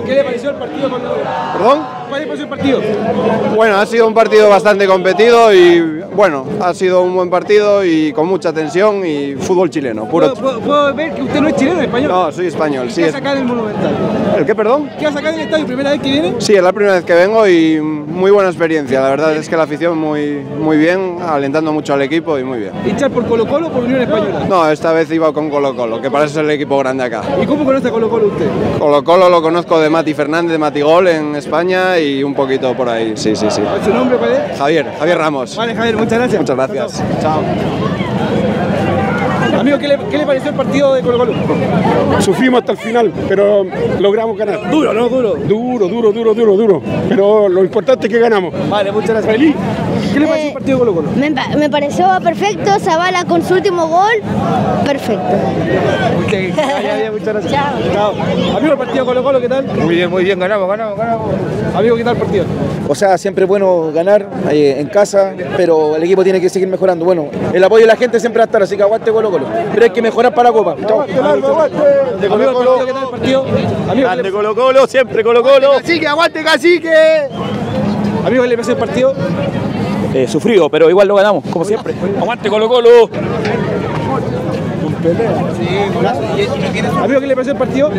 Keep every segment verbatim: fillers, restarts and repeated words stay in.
partido? ¿Qué le pareció el partido? ¿Perdón? ¿Cuál le pareció el partido? Bueno, ha sido un partido bastante competido y bueno, ha sido un buen partido y con mucha tensión y fútbol chileno. Puro. ¿Puedo, puedo, puedo ver que usted no es chileno, es español? No, soy español, sí. ¿Qué ha sacado en el Monumental? ¿El qué, perdón? ¿Qué ha sacado en el estadio? ¿Primera vez que viene? Sí, es la primera vez que vengo y muy buena experiencia. La verdad es que la afición muy, muy bien, alentando mucho al equipo y muy bien. ¿Hinchar por Colo-Colo o por Unión Española? No, esta vez iba con Colo-Colo, que parece ser el equipo grande acá. ¿Y cómo conoce a Colo-Colo usted? Colo-Colo lo conozco de Mati Fernández, de Matigol en España y un poquito por ahí, sí, sí, sí. ¿Su nombre cuál es? Javier, Javier Ramos. Vale, Javier, muchas gracias. Muchas gracias. Chao. Amigo, ¿qué le, ¿qué le pareció el partido de Colo-Colo? Sufrimos hasta el final, pero logramos ganar. Duro, ¿no? Duro. Duro, duro, duro, duro, duro. Pero lo importante es que ganamos. Vale, muchas gracias. Feliz. ¿Qué le pareció eh, el partido de Colo-Colo? Me, me pareció perfecto. Zavala con su último gol, perfecto. Okay. Ay, ay, muchas gracias. Chao. Chao. Amigo, el partido de Colo-Colo, ¿qué tal? Muy bien, muy bien. Ganamos, ganamos, ganamos. Amigo, ¿qué tal el partido? O sea, siempre es bueno ganar eh, en casa, pero el equipo tiene que seguir mejorando. Bueno, el apoyo de la gente siempre va a estar, así que aguante Colo-Colo. Pero hay que mejorar para la Copa. De Colo-Colo, ¿qué tal el partido? Amigo, de Colo-Colo, siempre Colo-Colo. Cacique, aguante Cacique. Amigo, ¿qué le pasó el partido? Eh, sufrido, pero igual lo ganamos, como siempre. Aguante Colo-Colo. Amigo, ¿qué le pareció el partido?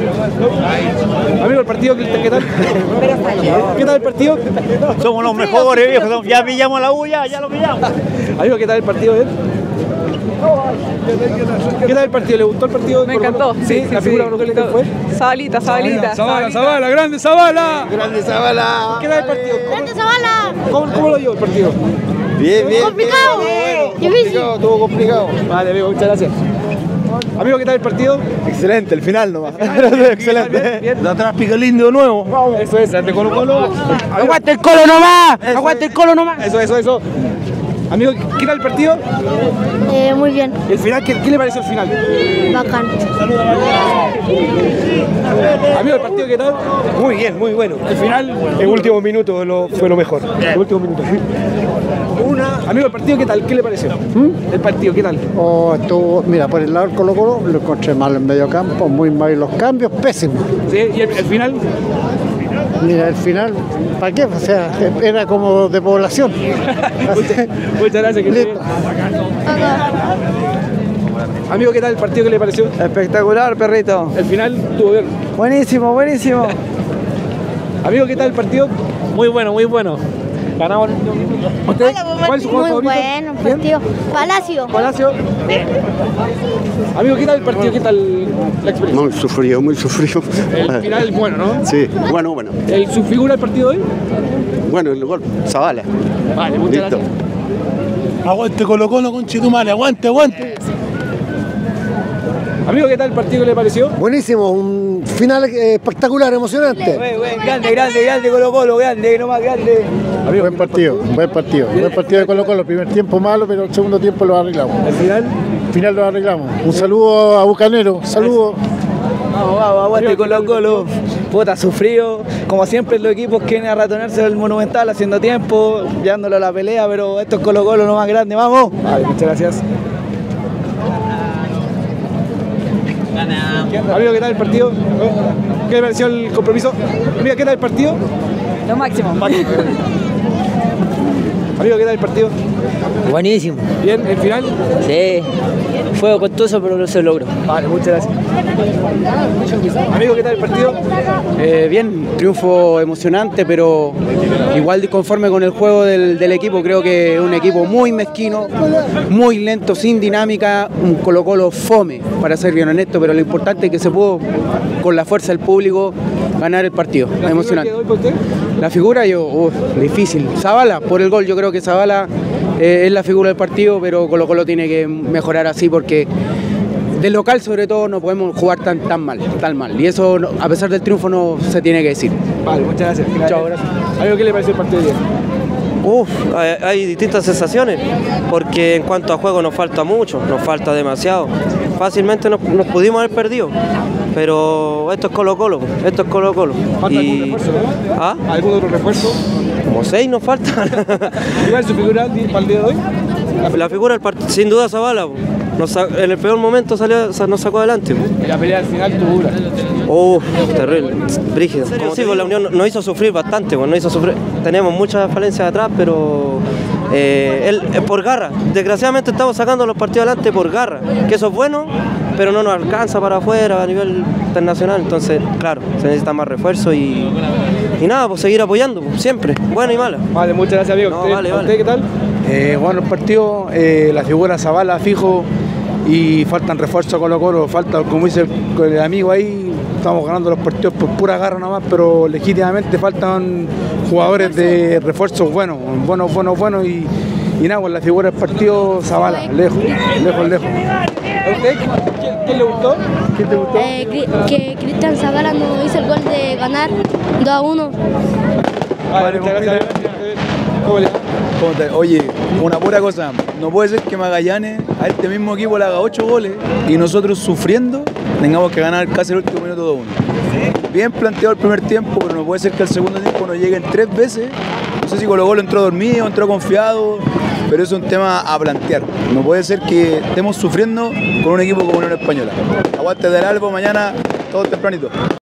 Amigo, ¿el partido qué tal? ¿Qué tal el partido? Somos los mejores, viejos. Ya pillamos la bulla, ya lo pillamos. Amigo, ¿qué tal el partido? Eh? ¿Qué tal el partido? ¿Le gustó el partido? Me encantó. ¿Sí? Sí, sí, ¿la figura sí, sí. fue? Zavalita, Zavalita. Zavala, Zavala, grande Zavala. Grande Zavala. ¿Qué tal el partido? Grande Zavala. ¿Cómo, cómo lo dio el partido? Bien, bien. Complicado. Complicado, todo complicado. Vale, amigo, muchas gracias. Amigo, ¿qué tal el partido? Excelente, el final nomás. El final, bien, excelente. Bien, bien. De atrás pica el lindo nuevo. Vamos. Eso es, ante Colo-Colo. Aguante el Colo nomás. Eso, aguante el Colo nomás. Eso, eso, eso. Amigo, ¿qué tal el partido? Eh, muy bien. ¿El final? ¿Qué, qué le pareció el final? Bacán. Amigo, ¿el partido qué tal? Muy bien, muy bueno. ¿El final? El último minuto lo, fue lo mejor. Bien. El último minuto. Una. Amigo, ¿el partido qué tal? ¿Qué le pareció? ¿Mm? ¿El partido qué tal? Oh, estuvo, mira, por el lado del Colo-Colo lo encontré mal en medio campo, muy mal los cambios, pésimo. ¿Sí? ¿Y el, el final? Mira, el final, ¿para qué? O sea, era como de población. Muchas, muchas gracias, que amigo, ¿qué tal el partido? ¿Qué le pareció? Espectacular, perrito. ¿El final estuvo bien? Buenísimo, buenísimo. Amigo, ¿qué tal el partido? Muy bueno, muy bueno. Ganamos. ¿Usted? ¿Cuál es su juego favorito? Muy bueno, partido. Palacio. Palacio. Amigo, ¿qué tal el partido? ¿Qué tal la experiencia? Muy sufrido, muy sufrido. El final es bueno, ¿no? Sí, bueno, bueno. ¿El, ¿Su figura del partido de hoy? Bueno, el gol, Zavala. Vale, muchas listo. Gracias. Aguante Colo-Colo, conchetumare, aguante, aguante. Sí. Amigo, ¿qué tal el partido le pareció? Buenísimo, un final espectacular, emocionante. Buen, buen, grande, grande, grande Colo-Colo, grande, nomás grande. Amigo, buen partido, buen partido, buen partido de Colo-Colo. Primer tiempo malo, pero el segundo tiempo lo arreglamos. ¿Al final? Al final lo arreglamos. Un saludo a Bucanero, saludo. Vamos, vamos, aguante Colo-Colo. Puta, sufrido, como siempre los equipos quieren arratonarse el Monumental haciendo tiempo, llevándolo a la pelea, pero esto es Colo-Colo nomás grande, vamos. Vale, muchas gracias. Amigo, ¿qué tal el partido? ¿Qué le pareció el compromiso? Amigo, ¿qué tal el partido? Lo máximo. Amigo, ¿qué tal el partido? Buenísimo. ¿Bien? ¿El final? Sí. Fue costoso, pero no se logró. Vale, muchas gracias. Amigo, ¿qué tal el partido? Eh, bien, triunfo emocionante, pero igual disconforme con el juego del, del equipo. Creo que es un equipo muy mezquino, muy lento, sin dinámica, un Colo-Colo fome, para ser bien honesto, pero lo importante es que se pudo, con la fuerza del público, ganar el partido. ¿La emocionante. Figura que doy por usted? La figura, yo, uh, difícil. Zavala, por el gol, yo creo que Zavala eh, es la figura del partido, pero Colo-Colo tiene que mejorar así porque del local sobre todo no podemos jugar tan, tan mal, tan mal. Y eso a pesar del triunfo no se tiene que decir. Vale, muchas gracias. Chao, gracias. ¿Algo que le pareció el partido de hoy? Uf, hay, hay distintas sensaciones, porque en cuanto a juego nos falta mucho, nos falta demasiado. Fácilmente nos, nos pudimos haber perdido, pero esto es Colo-Colo, esto es Colo-Colo. ¿Falta y... algún refuerzo? ¿No? ¿Ah? ¿Algún otro refuerzo? Como seis nos faltan. ¿Y cuál es su figura para el día de hoy? La figura, sin duda, Zavala. nos, en el peor momento salió, nos sacó adelante. Y la pelea al final tuvo dura. Oh, terrible, brígida. Sí, pues la Unión nos hizo sufrir bastante, pues, nos hizo sufrir. Tenemos muchas falencias atrás, pero eh, él, eh, por garra. Desgraciadamente estamos sacando los partidos adelante por garra, que eso es bueno, pero no nos alcanza para afuera a nivel internacional. Entonces, claro, se necesita más refuerzo y, y nada, pues seguir apoyando, pues, siempre, buena y mala. Vale, muchas gracias, amigo. No, ¿Usted, vale, vale. ¿Usted qué tal? Eh, bueno, el partido, eh, la figura Zavala fijo y faltan refuerzos Colo-Colo, falta, como dice el, el amigo ahí, estamos ganando los partidos por pura garra nomás, pero legítimamente faltan jugadores de refuerzos buenos, buenos, buenos, buenos y, y nada, pues la figura del partido Zavala, lejos, lejos, lejos. ¿Quién le gustó? ¿Quién te gustó? Eh, que Cristian Zavala nos hizo el gol de ganar dos a uno. Vale, oye, una pura cosa, no puede ser que Magallanes a este mismo equipo le haga ocho goles y nosotros sufriendo tengamos que ganar casi el último minuto dos uno. Bien planteado el primer tiempo, pero no puede ser que el segundo tiempo nos lleguen tres veces. No sé si Colo-Colo entró dormido, entró confiado, pero eso es un tema a plantear. No puede ser que estemos sufriendo con un equipo como Unión Española. Aguante del Albo mañana, todo tempranito.